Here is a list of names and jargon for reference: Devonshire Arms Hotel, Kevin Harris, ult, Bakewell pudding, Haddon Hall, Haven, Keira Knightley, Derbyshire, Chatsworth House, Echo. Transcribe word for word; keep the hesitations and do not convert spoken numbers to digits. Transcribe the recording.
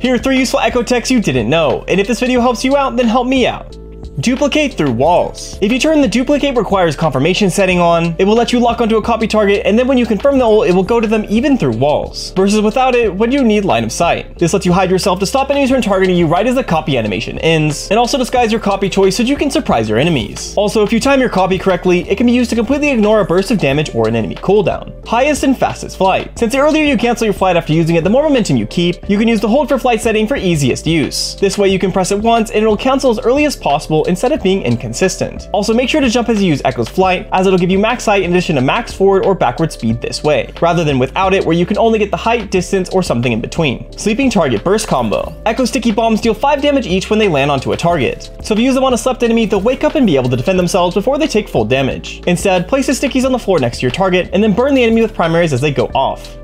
Here are three useful echo techs you didn't know, and if this video helps you out, then help me out. Duplicate through walls. If you turn the duplicate requires confirmation setting on, it will let you lock onto a copy target, and then when you confirm the ult, it will go to them even through walls, versus without it, when you need line of sight. This lets you hide yourself to stop enemies from targeting you right as the copy animation ends, and also disguise your copy choice so you can surprise your enemies. Also, if you time your copy correctly, it can be used to completely ignore a burst of damage or an enemy cooldown. Highest and fastest flight. Since the earlier you cancel your flight after using it, the more momentum you keep, you can use the hold for flight setting for easiest use. This way you can press it once, and it'll cancel as early as possible instead of being inconsistent. Also, make sure to jump as you use Echo's flight, as it'll give you max height in addition to max forward or backward speed this way, rather than without it where you can only get the height, distance, or something in between. Sleeping target burst combo. Echo sticky bombs deal five damage each when they land onto a target, so if you use them on a slept enemy, they'll wake up and be able to defend themselves before they take full damage. Instead, place the stickies on the floor next to your target, and then burn the enemy with primaries as they go off.